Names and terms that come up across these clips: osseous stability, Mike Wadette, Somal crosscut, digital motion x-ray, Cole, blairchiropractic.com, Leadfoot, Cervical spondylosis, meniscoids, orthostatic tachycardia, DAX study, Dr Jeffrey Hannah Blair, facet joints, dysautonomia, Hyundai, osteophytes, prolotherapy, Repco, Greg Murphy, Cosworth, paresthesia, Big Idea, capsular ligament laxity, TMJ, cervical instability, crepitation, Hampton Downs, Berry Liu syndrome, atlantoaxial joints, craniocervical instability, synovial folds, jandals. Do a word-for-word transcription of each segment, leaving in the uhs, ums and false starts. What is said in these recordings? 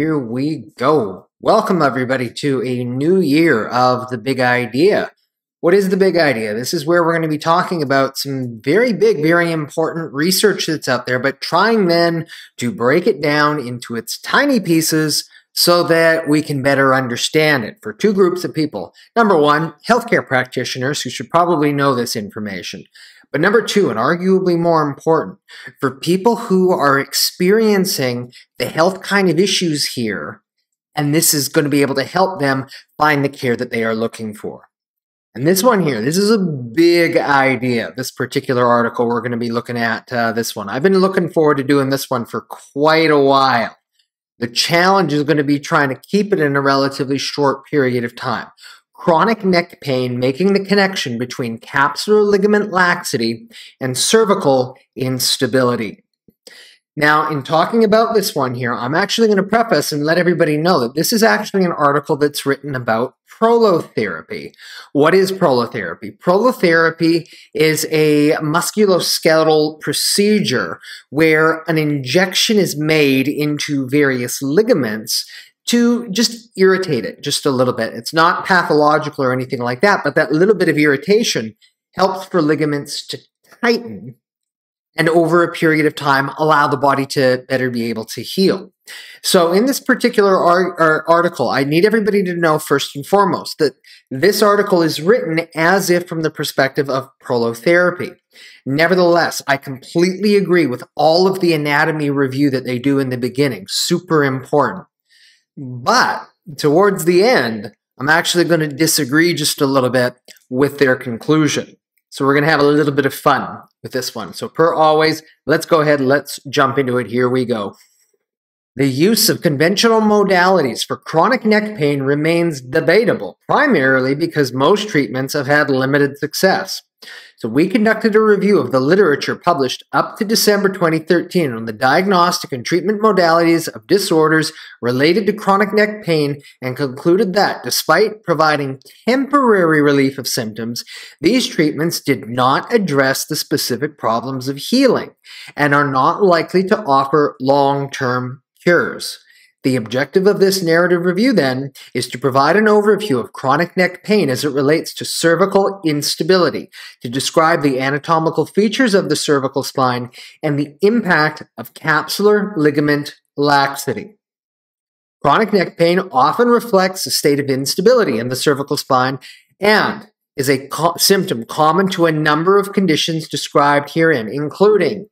Here we go. Welcome, everybody, to a new year of the Big Idea. What is the Big Idea? This is where we're going to be talking about some very big, very important research that's out there, but trying then to break it down into its tiny pieces so that we can better understand it for two groups of people. Number one, healthcare practitioners who should probably know this information. But number two, and arguably more important, for people who are experiencing the health kind of issues here, and this is going to be able to help them find the care that they are looking for. And this one here, this is a big idea, this particular article we're going to be looking at, uh, this one. I've been looking forward to doing this one for quite a while. The challenge is going to be trying to keep it in a relatively short period of time. Chronic neck pain, making the connection between capsular ligament laxity and cervical instability. Now, in talking about this one here, I'm actually going to preface and let everybody know that this is actually an article that's written about prolotherapy. What is prolotherapy? Prolotherapy is a musculoskeletal procedure where an injection is made into various ligaments to just irritate it just a little bit. It's not pathological or anything like that, but that little bit of irritation helps for ligaments to tighten and over a period of time allow the body to better be able to heal. So in this particular ar- article, I need everybody to know first and foremost that this article is written as if from the perspective of prolotherapy. Nevertheless, I completely agree with all of the anatomy review that they do in the beginning. Super important. But towards the end, I'm actually going to disagree just a little bit with their conclusion. So we're going to have a little bit of fun with this one. So per always, let's go ahead, let's jump into it. Here we go. The use of conventional modalities for chronic neck pain remains debatable, primarily because most treatments have had limited success. So we conducted a review of the literature published up to December twenty thirteen on the diagnostic and treatment modalities of disorders related to chronic neck pain and concluded that, despite providing temporary relief of symptoms, these treatments did not address the specific problems of healing and are not likely to offer long-term cures. The objective of this narrative review, then, is to provide an overview of chronic neck pain as it relates to cervical instability, to describe the anatomical features of the cervical spine, and the impact of capsular ligament laxity. Chronic neck pain often reflects a state of instability in the cervical spine and is a co- symptom common to a number of conditions described herein, including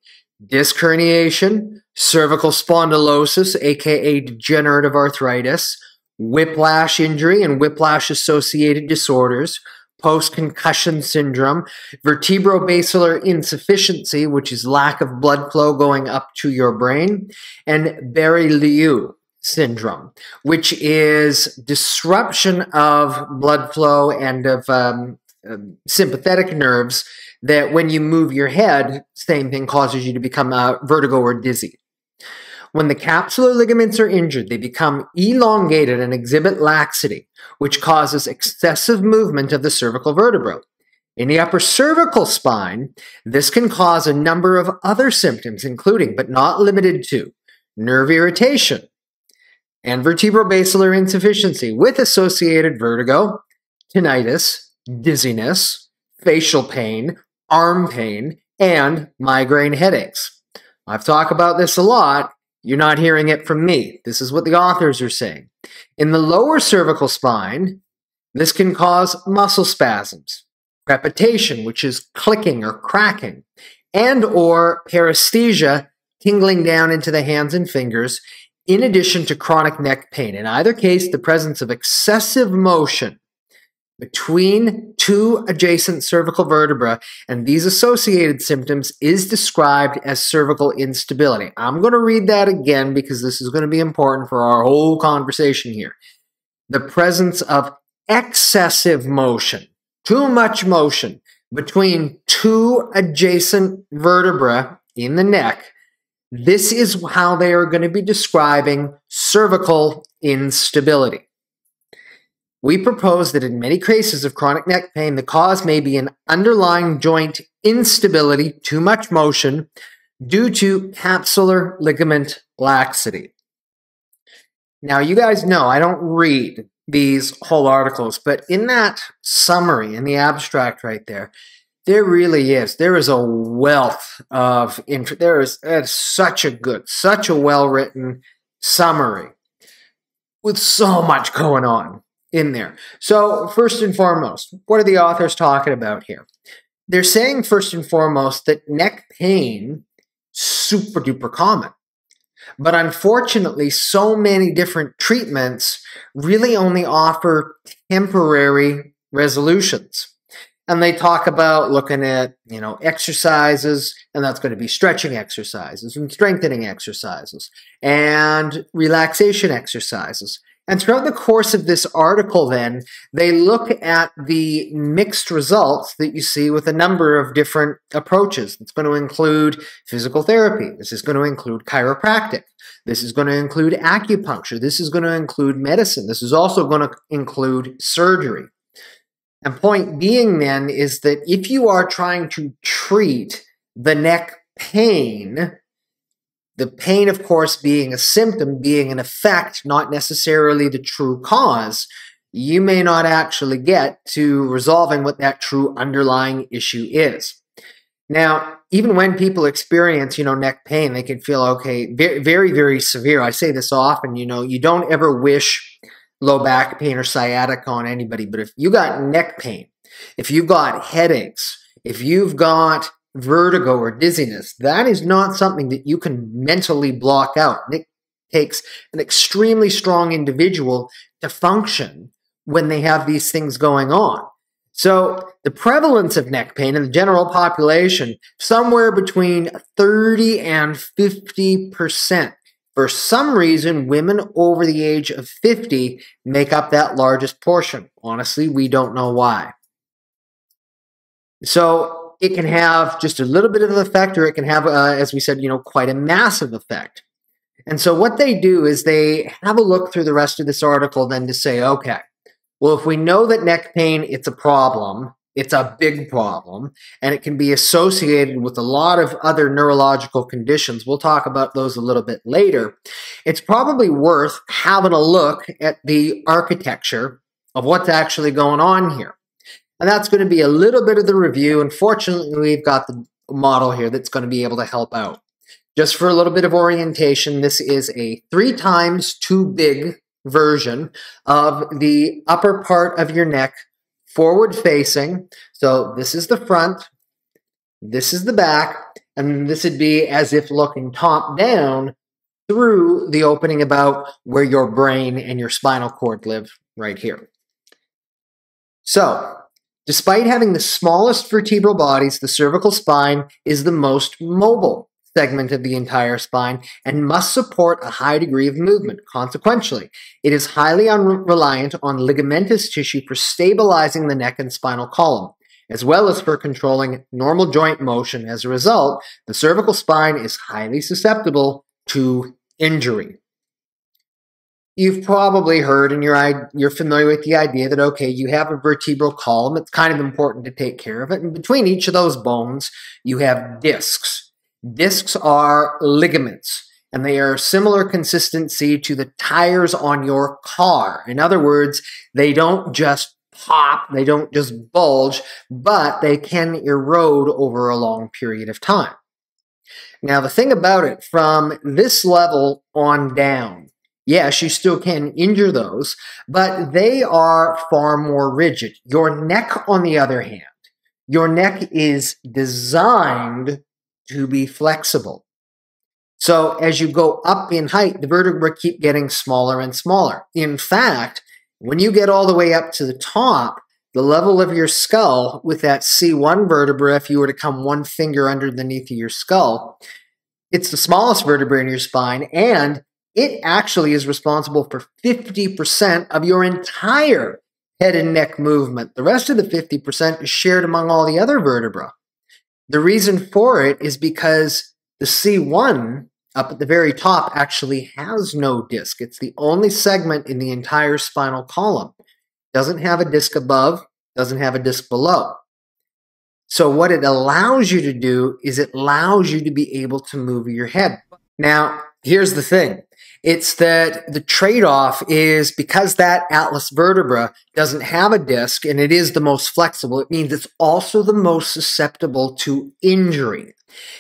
disc herniation, cervical spondylosis, aka degenerative arthritis, whiplash injury and whiplash-associated disorders, post-concussion syndrome, vertebro-basilar insufficiency, which is lack of blood flow going up to your brain, and Berry Liu syndrome, which is disruption of blood flow and of um, sympathetic nerves that when you move your head, same thing causes you to become uh, vertigo or dizzy. When the capsular ligaments are injured, they become elongated and exhibit laxity, which causes excessive movement of the cervical vertebra. In the upper cervical spine, this can cause a number of other symptoms, including, but not limited to, nerve irritation and vertebro-basilar insufficiency with associated vertigo, tinnitus, dizziness, facial pain, arm pain, and migraine headaches. I've talked about this a lot. You're not hearing it from me. This is what the authors are saying. In the lower cervical spine, this can cause muscle spasms, crepitation, which is clicking or cracking, and or paresthesia, tingling down into the hands and fingers, in addition to chronic neck pain. In either case, the presence of excessive motion between two adjacent cervical vertebrae, and these associated symptoms is described as cervical instability. I'm going to read that again because this is going to be important for our whole conversation here. The presence of excessive motion, too much motion, between two adjacent vertebrae in the neck, this is how they are going to be describing cervical instability. We propose that in many cases of chronic neck pain, the cause may be an underlying joint instability, too much motion, due to capsular ligament laxity. Now, you guys know I don't read these whole articles, but in that summary, in the abstract right there, there really is. There is a wealth of info. There is such a good, such a well-written summary with so much going on in there. So first and foremost, what are the authors talking about here? They're saying first and foremost that neck pain is super duper common. But unfortunately, so many different treatments really only offer temporary resolutions. And they talk about looking at, you know, exercises, and that's going to be stretching exercises and strengthening exercises and relaxation exercises. And throughout the course of this article, then, they look at the mixed results that you see with a number of different approaches. It's going to include physical therapy. This is going to include chiropractic. This is going to include acupuncture. This is going to include medicine. This is also going to include surgery. And point being, then, is that if you are trying to treat the neck pain, the pain, of course, being a symptom, being an effect, not necessarily the true cause, you may not actually get to resolving what that true underlying issue is. Now, even when people experience, you know, neck pain, they can feel, okay, very, very severe. I say this often, you know, you don't ever wish low back pain or sciatica on anybody, but if you got neck pain, if you've got headaches, if you've got vertigo or dizziness, that is not something that you can mentally block out. It takes an extremely strong individual to function when they have these things going on. So the prevalence of neck pain in the general population, somewhere between thirty and fifty percent. For some reason, women over the age of fifty make up that largest portion. Honestly, we don't know why. So it can have just a little bit of an effect, or it can have, uh, as we said, you know, quite a massive effect. And so what they do is they have a look through the rest of this article then to say, okay, well, if we know that neck pain, it's a problem, it's a big problem, and it can be associated with a lot of other neurological conditions. We'll talk about those a little bit later. It's probably worth having a look at the architecture of what's actually going on here. And that's going to be a little bit of the review. Unfortunately, we've got the model here that's going to be able to help out. Just for a little bit of orientation, this is a three times too big version of the upper part of your neck, forward facing. So this is the front, this is the back, and this would be as if looking top down through the opening about where your brain and your spinal cord live right here. So despite having the smallest vertebral bodies, the cervical spine is the most mobile segment of the entire spine and must support a high degree of movement. Consequently, it is highly reliant on ligamentous tissue for stabilizing the neck and spinal column, as well as for controlling normal joint motion. As a result, the cervical spine is highly susceptible to injury. You've probably heard and you're, you're familiar with the idea that, okay, you have a vertebral column. It's kind of important to take care of it. And between each of those bones, you have discs. Discs are ligaments, and they are similar consistency to the tires on your car. In other words, they don't just pop, they don't just bulge, but they can erode over a long period of time. Now, the thing about it, from this level on down, yes, you still can injure those, but they are far more rigid. Your neck, on the other hand, your neck is designed to be flexible. So as you go up in height, the vertebrae keep getting smaller and smaller. In fact, when you get all the way up to the top, the level of your skull with that C one vertebra, if you were to come one finger underneath your skull, it's the smallest vertebra in your spine, and it actually is responsible for fifty percent of your entire head and neck movement. The rest of the fifty percent is shared among all the other vertebrae. The reason for it is because the C one up at the very top actually has no disc. It's the only segment in the entire spinal column. Doesn't have a disc above, doesn't have a disc below. So what it allows you to do is it allows you to be able to move your head. Now, here's the thing. It's that the trade-off is because that atlas vertebra doesn't have a disc and it is the most flexible, it means it's also the most susceptible to injury.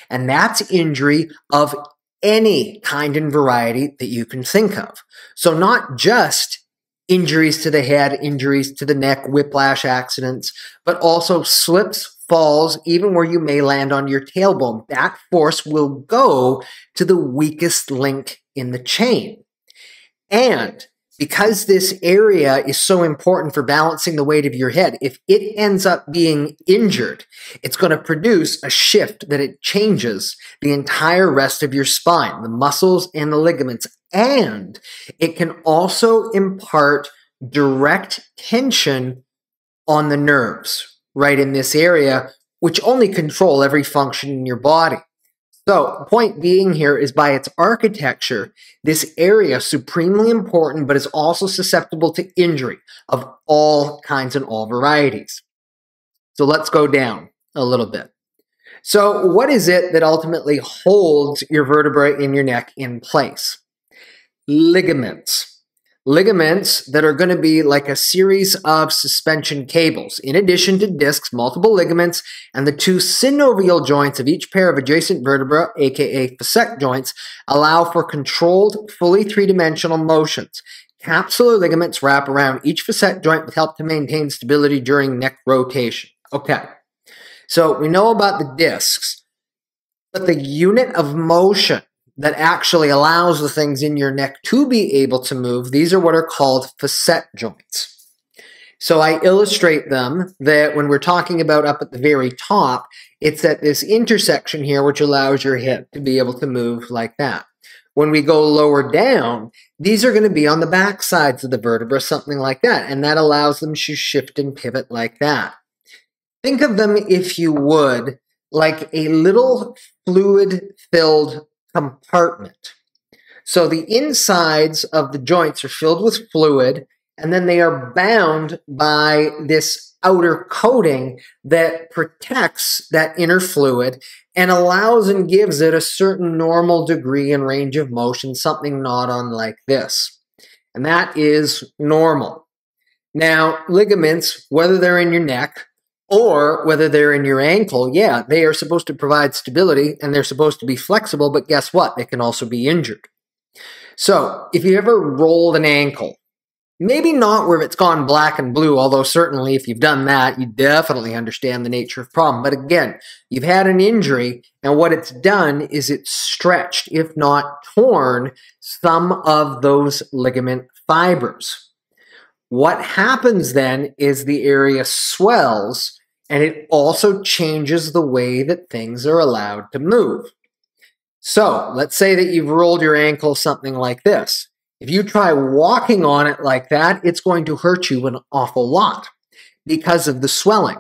And that's injury of any kind and variety that you can think of. So not just injuries to the head, injuries to the neck, whiplash accidents, but also slips, falls, even where you may land on your tailbone. That force will go to the weakest link in the chain. And because this area is so important for balancing the weight of your head, if it ends up being injured, it's going to produce a shift that it changes the entire rest of your spine, the muscles and the ligaments. And it can also impart direct tension on the nerves right in this area, which only control every function in your body. So, point being here is by its architecture, this area is supremely important, but is also susceptible to injury of all kinds and all varieties. So let's go down a little bit. So what is it that ultimately holds your vertebrae in your neck in place? Ligaments. Ligaments that are going to be like a series of suspension cables. In addition to discs, multiple ligaments, and the two synovial joints of each pair of adjacent vertebra, aka facet joints, allow for controlled, fully three-dimensional motions. Capsular ligaments wrap around each facet joint with help to maintain stability during neck rotation. Okay, so we know about the discs, but the unit of motion that actually allows the things in your neck to be able to move, these are what are called facet joints. So I illustrate them that when we're talking about up at the very top, it's at this intersection here which allows your hip to be able to move like that. When we go lower down, these are going to be on the back sides of the vertebra, something like that, and that allows them to shift and pivot like that. Think of them, if you would, like a little fluid-filled compartment. So the insides of the joints are filled with fluid, and then they are bound by this outer coating that protects that inner fluid and allows and gives it a certain normal degree and range of motion, something not unlike this. And that is normal. Now, ligaments, whether they're in your neck or whether they're in your ankle, yeah, they are supposed to provide stability and they're supposed to be flexible, but guess what? They can also be injured. So if you ever rolled an ankle, maybe not where it's gone black and blue, although certainly if you've done that, you definitely understand the nature of the problem. But again, you've had an injury, and what it's done is it's stretched, if not torn, some of those ligament fibers. What happens then is the area swells, and it also changes the way that things are allowed to move. So let's say that you've rolled your ankle something like this. If you try walking on it like that, it's going to hurt you an awful lot because of the swelling.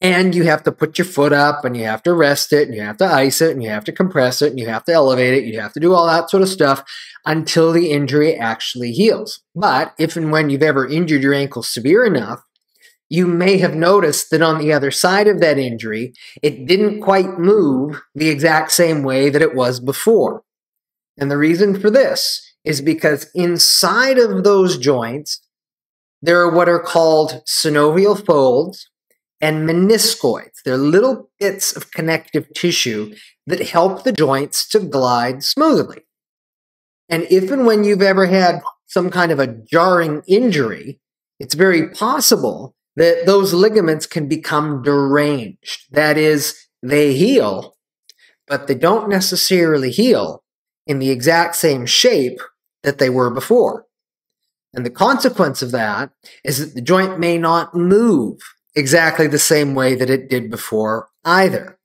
And you have to put your foot up, and you have to rest it, and you have to ice it, and you have to compress it, and you have to elevate it, you have to do all that sort of stuff until the injury actually heals. But if and when you've ever injured your ankle severe enough, you may have noticed that on the other side of that injury, it didn't quite move the exact same way that it was before. And the reason for this is because inside of those joints, there are what are called synovial folds and meniscoids. They're little bits of connective tissue that help the joints to glide smoothly. And if and when you've ever had some kind of a jarring injury, it's very possible that those ligaments can become deranged. That is, they heal, but they don't necessarily heal in the exact same shape that they were before. And the consequence of that is that the joint may not move exactly the same way that it did before either.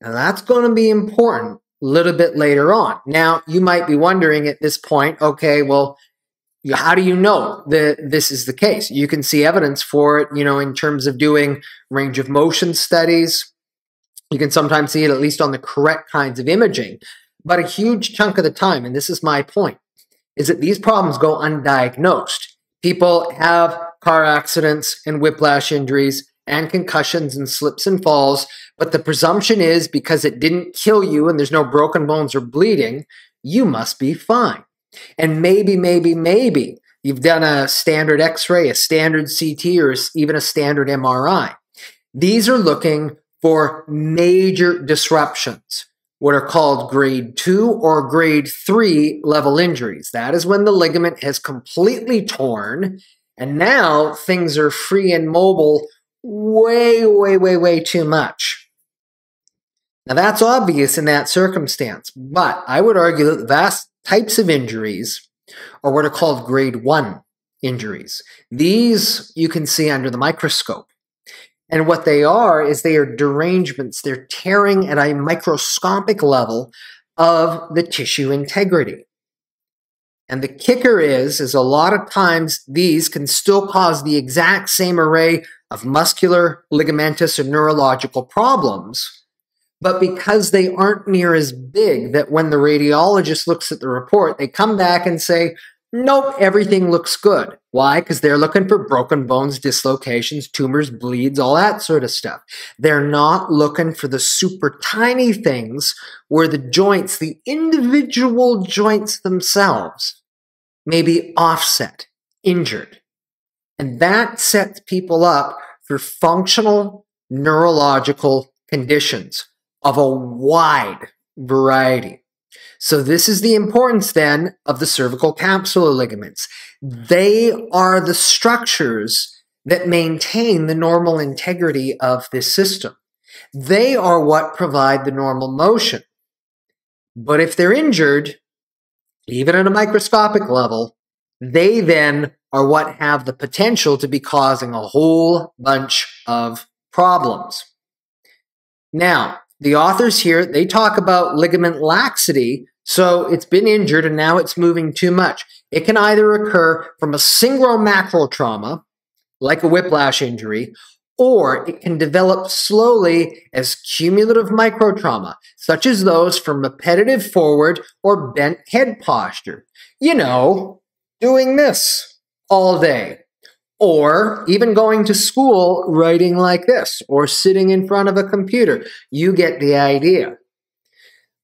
And that's going to be important a little bit later on. Now, you might be wondering at this point, okay, well, how do you know that this is the case? You can see evidence for it, you know, in terms of doing range of motion studies. You can sometimes see it at least on the correct kinds of imaging. But a huge chunk of the time, and this is my point, is that these problems go undiagnosed. People have car accidents and whiplash injuries and concussions and slips and falls, but the presumption is because it didn't kill you and there's no broken bones or bleeding, you must be fine. And maybe, maybe, maybe you've done a standard x-ray, a standard C T, or even a standard M R I. These are looking for major disruptions, what are called grade two or grade three level injuries. That is when the ligament has completely torn, and now things are free and mobile way, way, way, way too much. Now, that's obvious in that circumstance, but I would argue that the vast types of injuries are what are called grade one injuries. These you can see under the microscope. And what they are is they are derangements. They're tearing at a microscopic level of the tissue integrity. And the kicker is, is a lot of times these can still cause the exact same array of muscular, ligamentous, and neurological problems, but because they aren't near as big that when the radiologist looks at the report, they come back and say, nope, everything looks good. Why? Because they're looking for broken bones, dislocations, tumors, bleeds, all that sort of stuff. They're not looking for the super tiny things where the joints, the individual joints themselves, may be offset, injured. And that sets people up for functional neurological conditions of a wide variety. So this is the importance then of the cervical capsular ligaments. They are the structures that maintain the normal integrity of this system. They are what provide the normal motion. But if they're injured, even at a microscopic level, they then are what have the potential to be causing a whole bunch of problems. Now, the authors here, they talk about ligament laxity, so it's been injured and now it's moving too much. It can either occur from a single macro trauma, like a whiplash injury, or it can develop slowly as cumulative micro trauma, such as those from repetitive forward or bent head posture. You know, doing this all day, or even going to school writing like this, or sitting in front of a computer. You get the idea.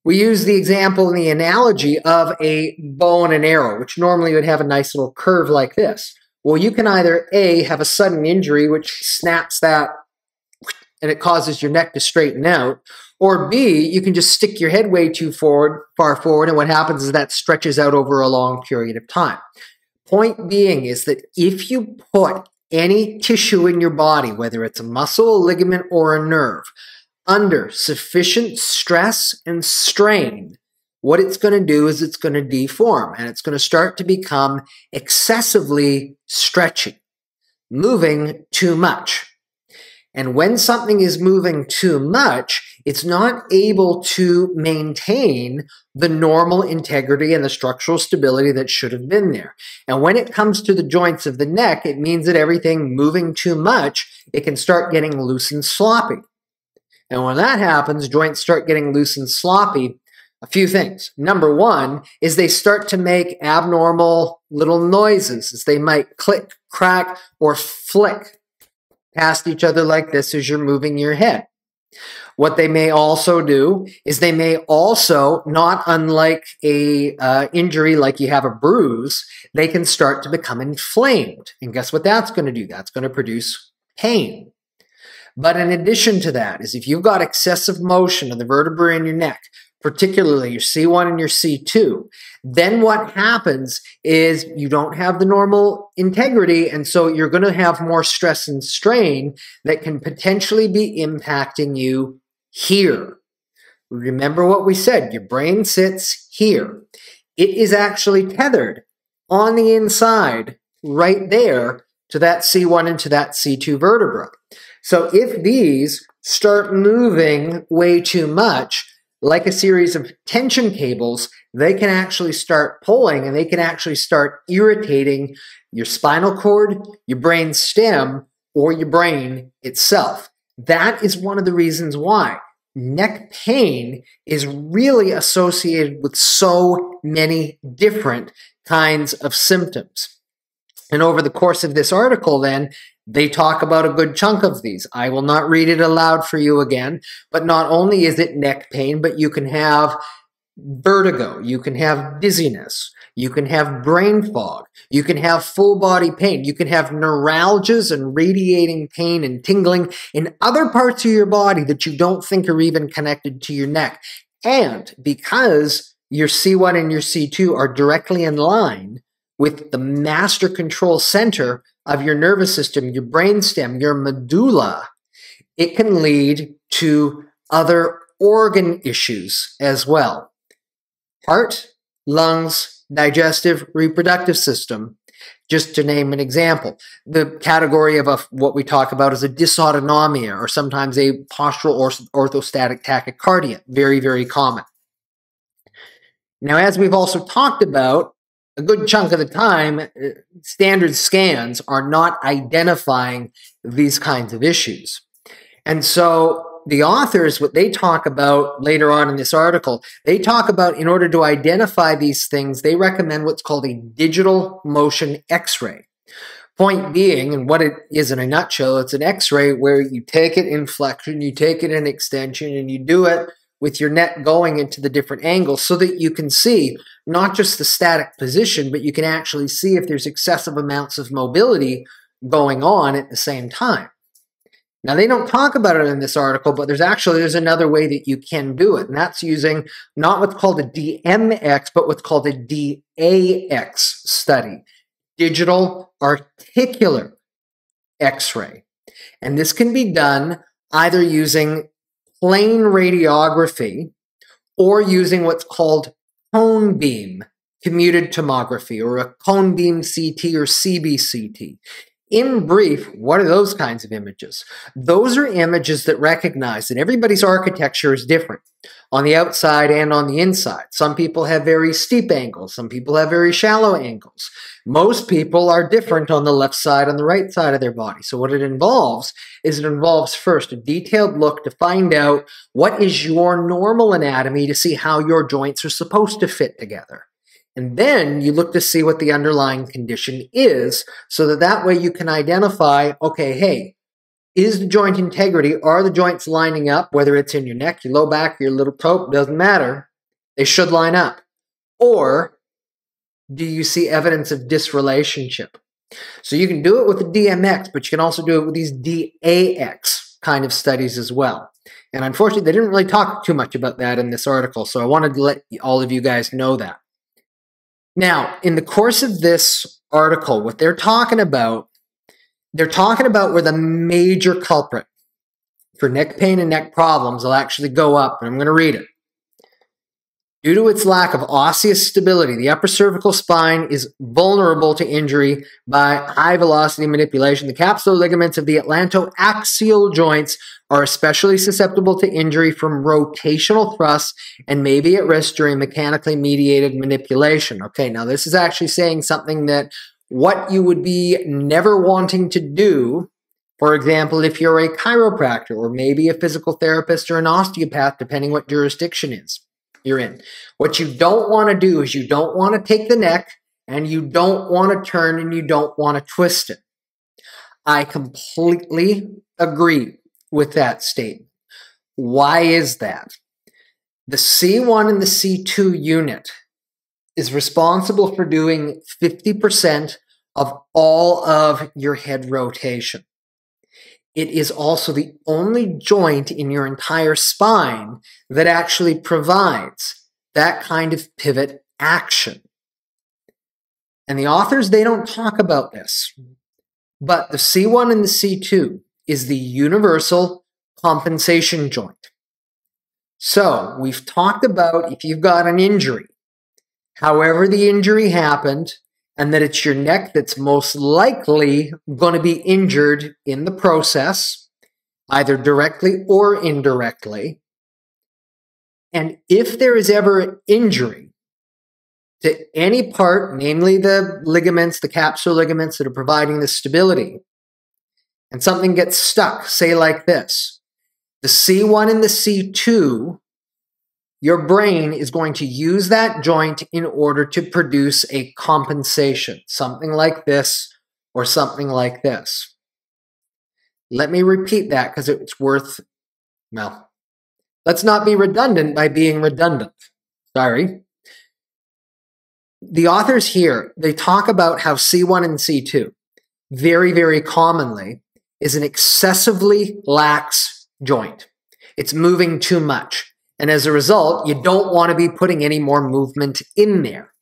We use the example and the analogy of a bow and an arrow, which normally would have a nice little curve like this. Well, you can either A, have a sudden injury, which snaps that and it causes your neck to straighten out, or B, you can just stick your head way too forward, far forward, and what happens is that stretches out over a long period of time. Point being is that if you put any tissue in your body, whether it's a muscle, a ligament, or a nerve, under sufficient stress and strain, what it's going to do is it's going to deform, and it's going to start to become excessively stretchy, moving too much. And when something is moving too much, it's not able to maintain the normal integrity and the structural stability that should have been there. And when it comes to the joints of the neck, it means that everything moving too much, it can start getting loose and sloppy. And when that happens, joints start getting loose and sloppy, a few things. Number one is they start to make abnormal little noises, as they might click, crack, or flick past each other like this as you're moving your head. What they may also do is they may also, not unlike a uh, injury like you have a bruise, they can start to become inflamed. And guess what that's going to do? That's going to produce pain. But in addition to that is if you've got excessive motion of the vertebrae in your neck, particularly your C one and your C two, then what happens is you don't have the normal integrity, and so you're going to have more stress and strain that can potentially be impacting you here. Remember what we said, your brain sits here. It is actually tethered on the inside right there to that C one and to that C two vertebra. So if these start moving way too much, like a series of tension cables, they can actually start pulling and they can actually start irritating your spinal cord, your brain stem, or your brain itself. That is one of the reasons why neck pain is really associated with so many different kinds of symptoms. And over the course of this article then, they talk about a good chunk of these. I will not read it aloud for you again, but not only is it neck pain, but you can have vertigo, you can have dizziness, You can have brain fog. You can have full body pain. You can have neuralgias and radiating pain and tingling in other parts of your body that you don't think are even connected to your neck. And because your C one and your C two are directly in line with the master control center of your nervous system, your brainstem, your medulla, it can lead to other organ issues as well. Heart, lungs, digestive, reproductive system, just to name an example. The category of a, what we talk about is a dysautonomia, or sometimes a postural or orthostatic tachycardia, very, very common. Now, as we've also talked about, a good chunk of the time, standard scans are not identifying these kinds of issues. And so the authors, what they talk about later on in this article, they talk about in order to identify these things, they recommend what's called a digital motion x-ray. Point being, and what it is in a nutshell, it's an x-ray where you take it in flexion, you take it in extension, and you do it with your neck going into the different angles so that you can see not just the static position, but you can actually see if there's excessive amounts of mobility going on at the same time. Now, they don't talk about it in this article, but there's actually there's another way that you can do it, and that's using not what's called a D M X, but what's called a D A X study, digital articular x-ray. And this can be done either using plain radiography or using what's called cone beam computed tomography, or a cone beam C T or C B C T. In brief, what are those kinds of images? Those are images that recognize that everybody's architecture is different on the outside and on the inside. Some people have very steep angles. Some people have very shallow angles. Most people are different on the left side and the right side of their body. So what it involves is it involves first a detailed look to find out what is your normal anatomy to see how your joints are supposed to fit together. And then you look to see what the underlying condition is so that that way you can identify, okay, hey, is the joint integrity, are the joints lining up, whether it's in your neck, your low back, your little toe, doesn't matter. They should line up. Or do you see evidence of disrelationship? So you can do it with the D M X, but you can also do it with these D A X kind of studies as well. And unfortunately, they didn't really talk too much about that in this article, so I wanted to let all of you guys know that. Now, in the course of this article, what they're talking about, they're talking about where the major culprit for neck pain and neck problems will actually go up, and I'm going to read it. Due to its lack of osseous stability, the upper cervical spine is vulnerable to injury by high-velocity manipulation. The capsular ligaments of the atlantoaxial joints are especially susceptible to injury from rotational thrusts and may be at risk during mechanically mediated manipulation. Okay, now this is actually saying something that what you would be never wanting to do, for example, if you're a chiropractor or maybe a physical therapist or an osteopath, depending what jurisdiction is. You're in. What you don't want to do is you don't want to take the neck and you don't want to turn and you don't want to twist it. I completely agree with that statement. Why is that? The C one and the C two unit is responsible for doing fifty percent of all of your head rotation. It is also the only joint in your entire spine that actually provides that kind of pivot action. And the authors, they don't talk about this, but the C one and the C two is the universal compensation joint. So we've talked about if you've got an injury, however the injury happened, and that it's your neck that's most likely going to be injured in the process, either directly or indirectly. And if there is ever injury to any part, namely the ligaments, the capsular ligaments that are providing the stability, and something gets stuck, say like this, the C one and the C two, your brain is going to use that joint in order to produce a compensation, something like this or something like this. Let me repeat that because it's worth, well, let's not be redundant by being redundant. Sorry. the authors here, they talk about how C one and C two very, very commonly is an excessively lax joint. It's moving too much. And as a result, you don't want to be putting any more movement in there.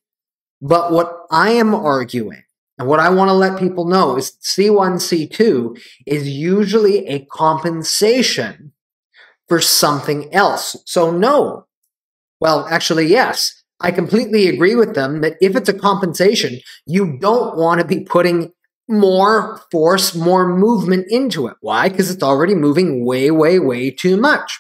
But what I am arguing, and what I want to let people know, is C one, C two is usually a compensation for something else. So no, well, actually, yes, I completely agree with them that if it's a compensation, you don't want to be putting more force, more movement into it. Why? Because it's already moving way, way, way too much.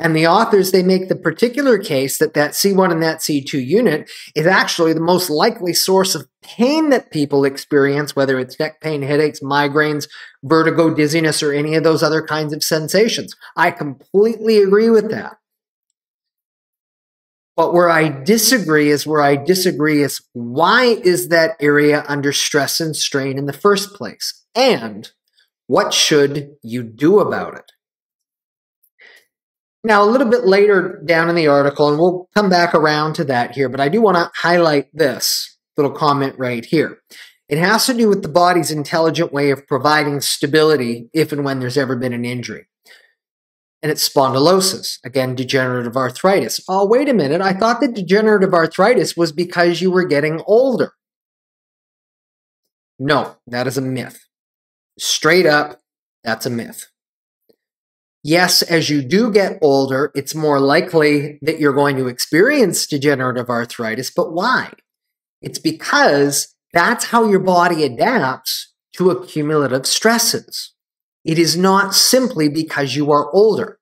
And the authors, they make the particular case that that C one and that C two unit is actually the most likely source of pain that people experience, whether it's neck pain, headaches, migraines, vertigo, dizziness, or any of those other kinds of sensations. I completely agree with that. But where I disagree is where I disagree is why is that area under stress and strain in the first place? And what should you do about it? Now, a little bit later down in the article, and we'll come back around to that here, but I do want to highlight this little comment right here. It has to do with the body's intelligent way of providing stability if and when there's ever been an injury. And it's spondylosis, again, degenerative arthritis. Oh, wait a minute. I thought that degenerative arthritis was because you were getting older. No, that is a myth. Straight up, that's a myth. Yes, as you do get older, it's more likely that you're going to experience degenerative arthritis, but why? It's because that's how your body adapts to accumulative stresses. It is not simply because you are older.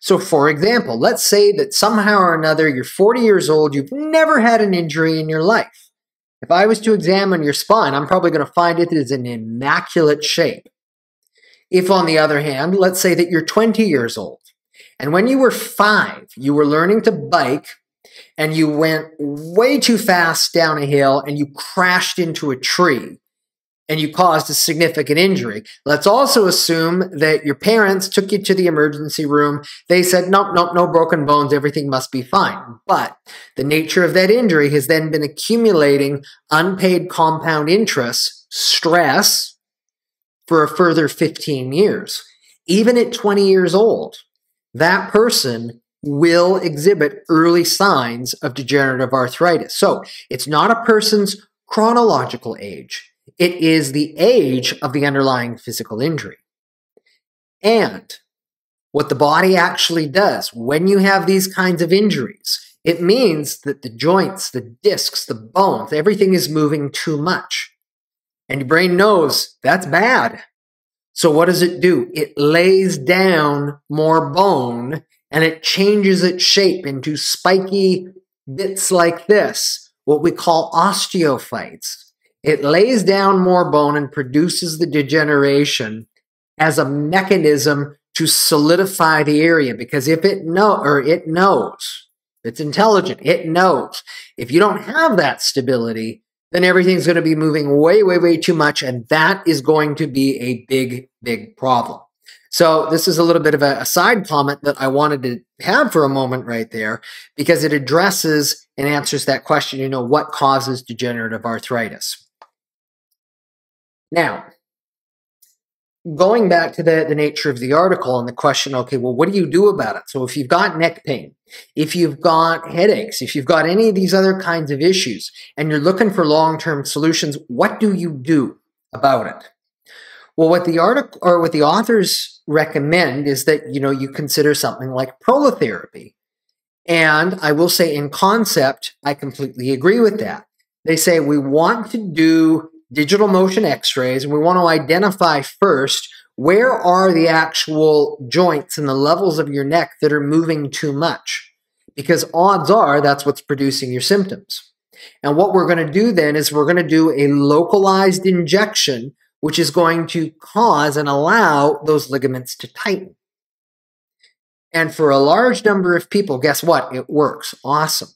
So, for example, let's say that somehow or another you're forty years old, you've never had an injury in your life. If I was to examine your spine, I'm probably going to find it is in immaculate shape. If, on the other hand, let's say that you're twenty years old, and when you were five, you were learning to bike, and you went way too fast down a hill, and you crashed into a tree, and you caused a significant injury. Let's also assume that your parents took you to the emergency room. They said, nope, nope, no broken bones. Everything must be fine. But the nature of that injury has then been accumulating unpaid compound interest, stress, for a further fifteen years. Even at twenty years old, that person will exhibit early signs of degenerative arthritis. So it's not a person's chronological age. It is the age of the underlying physical injury. And what the body actually does when you have these kinds of injuries, it means that the joints, the discs, the bones, everything is moving too much. And your brain knows that's bad. So what does it do? It lays down more bone and it changes its shape into spiky bits like this, what we call osteophytes. It lays down more bone and produces the degeneration as a mechanism to solidify the area, because if it know or it knows, it's intelligent, it knows if you don't have that stability, then everything's going to be moving way, way, way too much, and that is going to be a big, big problem. So this is a little bit of a, a side comment that I wanted to have for a moment right there, because it addresses and answers that question, you know, what causes degenerative arthritis? Now, going back to the, the nature of the article and the question, okay, well, what do you do about it? So if you've got neck pain, if you've got headaches, if you've got any of these other kinds of issues, and you're looking for long-term solutions, what do you do about it? Well, what the article or what the authors recommend is that, you know, you consider something like prolotherapy. And I will say in concept, I completely agree with that. They say we want to do digital motion x-rays, and we want to identify first where are the actual joints and the levels of your neck that are moving too much, because odds are that's what's producing your symptoms. And what we're going to do then is we're going to do a localized injection, which is going to cause and allow those ligaments to tighten. And for a large number of people, guess what? It works. Awesome.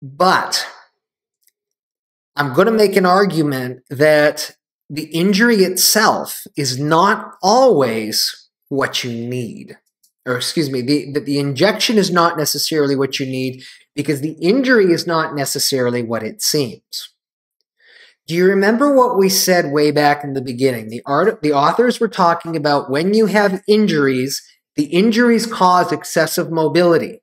But I'm going to make an argument that the injury itself is not always what you need. Or excuse me, the, the injection is not necessarily what you need. because the injury is not necessarily what it seems. Do you remember what we said way back in the beginning? The, art, the authors were talking about when you have injuries, the injuries cause excessive mobility.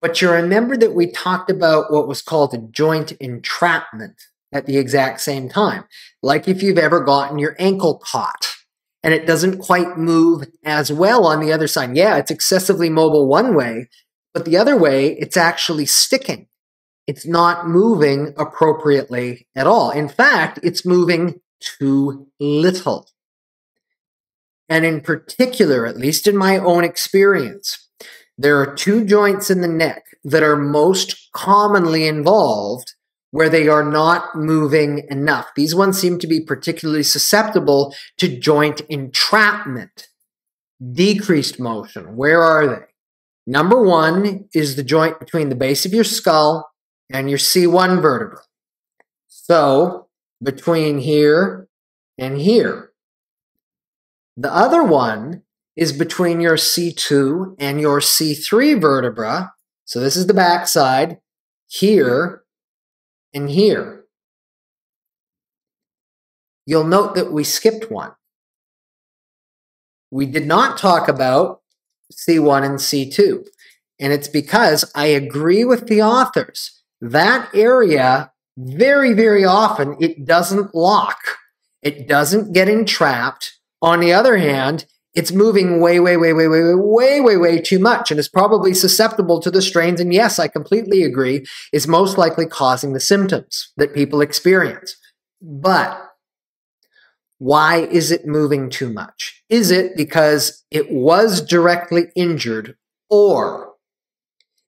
But you remember that we talked about what was called a joint entrapment at the exact same time, like if you've ever gotten your ankle caught and it doesn't quite move as well on the other side. Yeah, it's excessively mobile one way, but the other way, it's actually sticking. It's not moving appropriately at all. In fact, it's moving too little. And in particular, at least in my own experience, there are two joints in the neck that are most commonly involved where they are not moving enough. These ones seem to be particularly susceptible to joint entrapment, decreased motion. Where are they? Number one is the joint between the base of your skull and your C one vertebra. So, between here and here. The other one is between your C two and your C three vertebra. So this is the backside, here and here. You'll note that we skipped one. We did not talk about C one and C two, and it's because I agree with the authors. That area, very, very often, it doesn't lock. It doesn't get entrapped. On the other hand, it's moving way, way, way, way, way, way, way, way, way too much, and is probably susceptible to the strains, and yes, I completely agree, is most likely causing the symptoms that people experience. But why is it moving too much? Is it because it was directly injured, or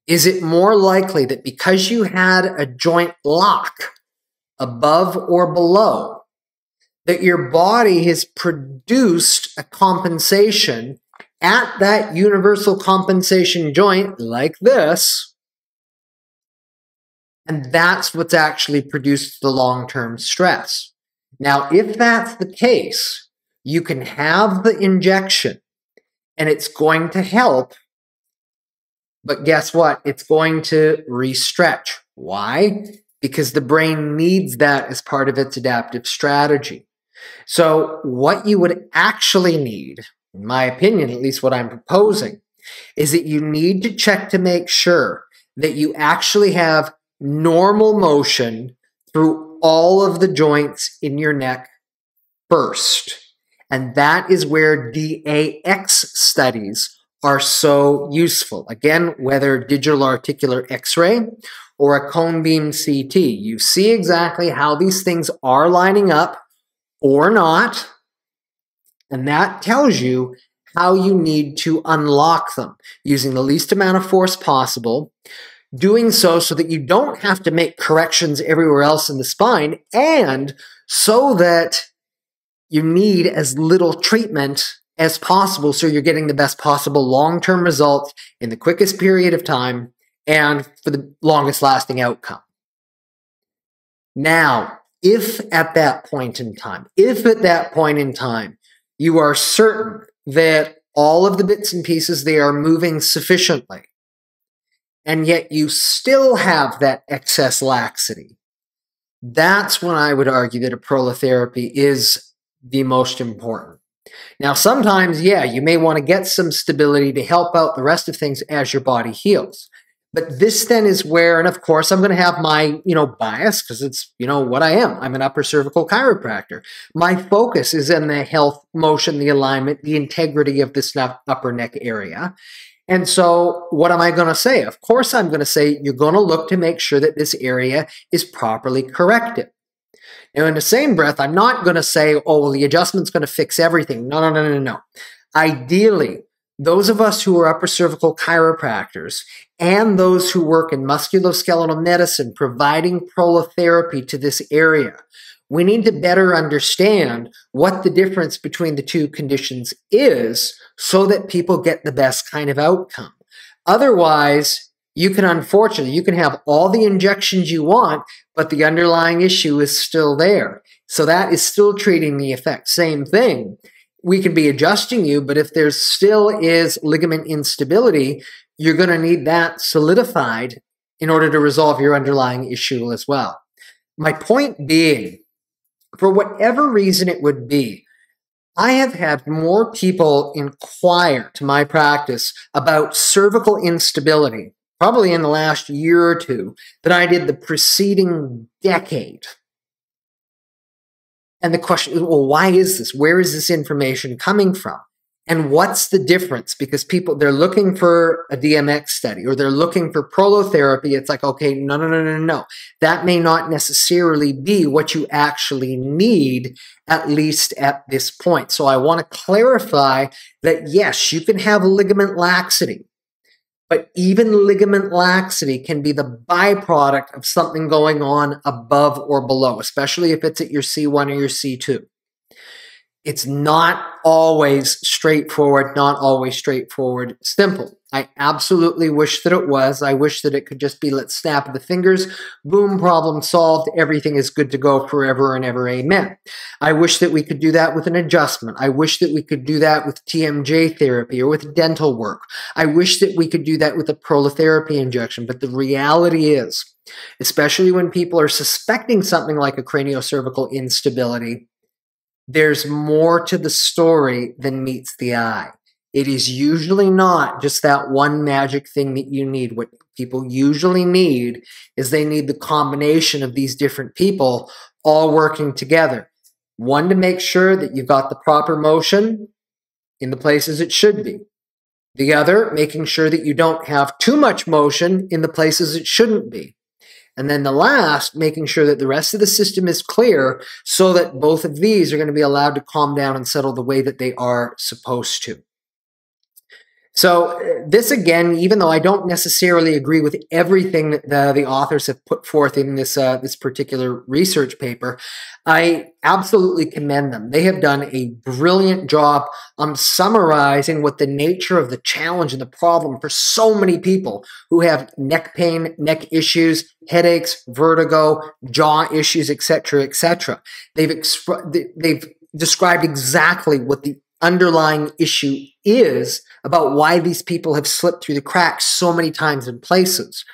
is it more likely that because you had a joint lock above or below, that your body has produced a compensation at that universal compensation joint like this, and that's what's actually produced the long-term stress? Now, if that's the case, you can have the injection, and it's going to help. But guess what? It's going to re-stretch. Why? Because the brain needs that as part of its adaptive strategy. So what you would actually need, in my opinion, at least what I'm proposing, is that you need to check to make sure that you actually have normal motion through all of the joints in your neck first. And that is where DAX studies are so useful. Again, whether digital articular X-ray or a cone beam C T, you see exactly how these things are lining up or not, and that tells you how you need to unlock them using the least amount of force possible, doing so so that you don't have to make corrections everywhere else in the spine, and so that you need as little treatment as possible, so you're getting the best possible long-term result in the quickest period of time and for the longest lasting outcome. Now, if at that point in time, if at that point in time, you are certain that all of the bits and pieces, they are moving sufficiently, and yet you still have that excess laxity, that's when I would argue that a prolotherapy is the most important. Now, sometimes, yeah, you may want to get some stability to help out the rest of things as your body heals. But this then is where, and of course, I'm going to have my, you know, bias, because it's, you know, what I am. I'm an upper cervical chiropractor. My focus is in the health, motion, the alignment, the integrity of this upper neck area. And so what am I going to say? Of course, I'm going to say you're going to look to make sure that this area is properly corrected. Now, in the same breath, I'm not going to say, oh, well, the adjustment's going to fix everything. No, no, no, no, no. Ideally, those of us who are upper cervical chiropractors and those who work in musculoskeletal medicine providing prolotherapy to this area, we need to better understand what the difference between the two conditions is so that people get the best kind of outcome. Otherwise, you can, unfortunately, you can have all the injections you want, but the underlying issue is still there. So that is still treating the effect. Same thing. We can be adjusting you, but if there still is ligament instability, you're going to need that solidified in order to resolve your underlying issue as well. My point being, for whatever reason it would be, I have had more people inquire to my practice about cervical instability, probably in the last year or two, than I did the preceding decade. And the question is, well, why is this? Where is this information coming from? And what's the difference? Because people, they're looking for a D M X study or they're looking for prolotherapy. It's like, okay, no, no, no, no, no. That may not necessarily be what you actually need, at least at this point. So I want to clarify that, yes, you can have ligament laxity, but even ligament laxity can be the byproduct of something going on above or below, especially if it's at your C one or your C two. It's not always straightforward, not always straightforward, simple. I absolutely wish that it was. I wish that it could just be, let's snap the fingers, boom, problem solved, everything is good to go forever and ever, amen. I wish that we could do that with an adjustment. I wish that we could do that with T M J therapy or with dental work. I wish that we could do that with a prolotherapy injection, but the reality is, especially when people are suspecting something like a craniocervical instability, there's more to the story than meets the eye. It is usually not just that one magic thing that you need. What people usually need is they need the combination of these different people all working together. One, to make sure that you've got the proper motion in the places it should be. The other, making sure that you don't have too much motion in the places it shouldn't be. And then the last, making sure that the rest of the system is clear so that both of these are going to be allowed to calm down and settle the way that they are supposed to. So this, again, even though I don't necessarily agree with everything that the, the authors have put forth in this, uh, this particular research paper, I absolutely commend them. They have done a brilliant job on summarizing what the nature of the challenge and the problem for so many people who have neck pain, neck issues, headaches, vertigo, jaw issues, et cetera, et cetera. They've, they've described exactly what the underlying issue is about why these people have slipped through the cracks so many times in places.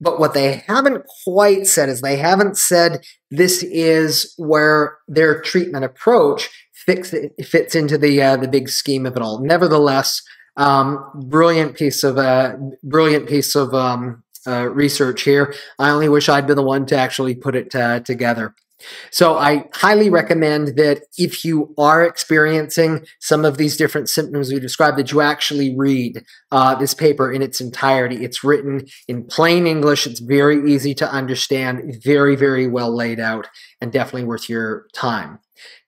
But what they haven't quite said is they haven't said this is where their treatment approach fits, fits into the, uh, the big scheme of it all. Nevertheless, um, brilliant piece of, uh, brilliant piece of um, uh, research here. I only wish I'd been the one to actually put it uh, together. So I highly recommend that if you are experiencing some of these different symptoms we described, that you actually read uh, this paper in its entirety. It's written in plain English. It's very easy to understand, very, very well laid out, and definitely worth your time.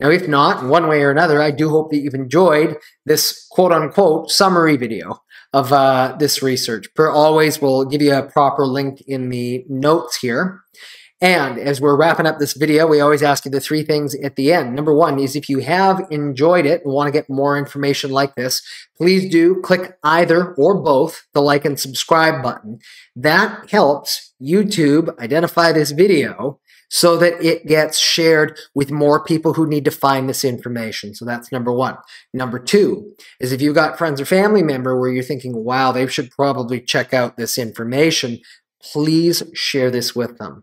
Now, if not, in one way or another, I do hope that you've enjoyed this quote-unquote summary video of uh, this research. Per always, we'll give you a proper link in the notes here. And as we're wrapping up this video, we always ask you the three things at the end. Number one is if you have enjoyed it and want to get more information like this, please do click either or both the like and subscribe button. That helps YouTube identify this video so that it gets shared with more people who need to find this information. So that's number one. Number two is if you've got friends or family member where you're thinking, wow, they should probably check out this information, please share this with them.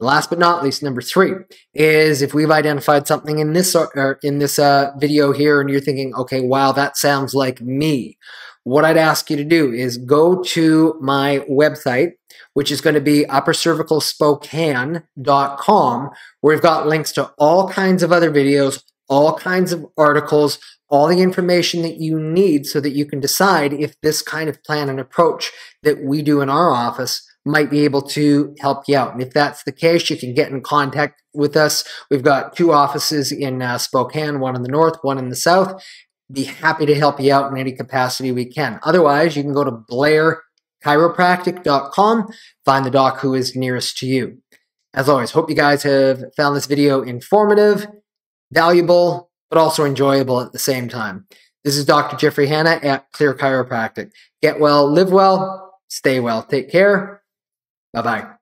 Last but not least, number three is if we've identified something in this or in this uh, video here, and you're thinking, okay, wow, that sounds like me. What I'd ask you to do is go to my website, which is going to be upper cervical spokane dot com, where we've got links to all kinds of other videos, all kinds of articles, all the information that you need so that you can decide if this kind of plan and approach that we do in our office might be able to help you out. And if that's the case, you can get in contact with us. We've got two offices in uh, Spokane, one in the north, one in the south. Be happy to help you out in any capacity we can. Otherwise, you can go to blair chiropractic dot com, find the doc who is nearest to you. As always, hope you guys have found this video informative, valuable, but also enjoyable at the same time. This is Doctor Jeffrey Hannah at Clear Chiropractic. Get well, live well, stay well. Take care. Bye-bye.